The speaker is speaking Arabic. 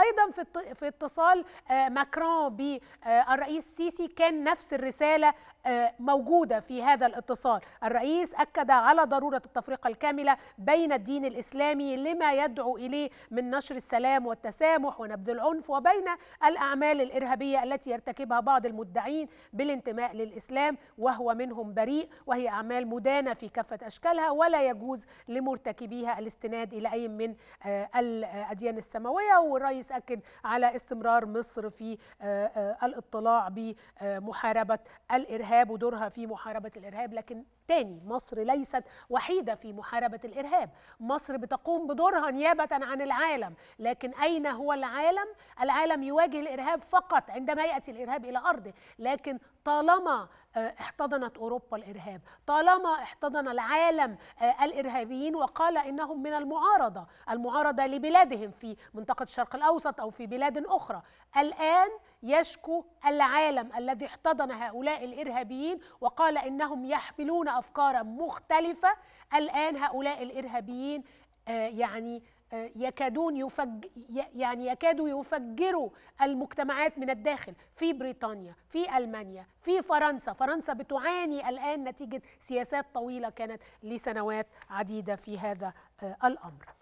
أيضا في اتصال ماكرون بالرئيس السيسي كان نفس الرسالة موجودة في هذا الاتصال. الرئيس أكد على ضرورة التفرقة الكاملة بين الدين الإسلامي لما يدعو إليه من نشر السلام والتسامح ونبذ العنف، وبين الأعمال الإرهابية التي يرتكبها بعض المدعين بالانتماء للإسلام وهو منهم بريء، وهي أعمال مدانة في كافة أشكالها ولا يجوز لمرتكبيها الاستناد إلى أي من الأديان السماوية. والرئيس أكد على استمرار مصر في الاطلاع بمحاربة الإرهاب ودورها في محاربة الإرهاب. لكن تاني، مصر ليست وحيدة في محاربة الإرهاب، مصر بتقوم بدورها نيابة عن العالم. لكن أين هو العالم؟ العالم يواجه الإرهاب فقط عندما يأتي الإرهاب إلى أرضه، لكن طالما احتضنت أوروبا الإرهاب، طالما احتضن العالم الإرهابيين وقال إنهم من المعارضة، المعارضة لبلادهم في منطقة الشرق الأوسط أو في بلاد أخرى. الآن يشكو العالم الذي احتضن هؤلاء الإرهابيين وقال إنهم يحملون أفكارا مختلفة. الآن هؤلاء الإرهابيين يكادوا يفجروا المجتمعات من الداخل في بريطانيا، في ألمانيا، في فرنسا. فرنسا بتعاني الآن نتيجة سياسات طويلة كانت لسنوات عديدة في هذا الأمر.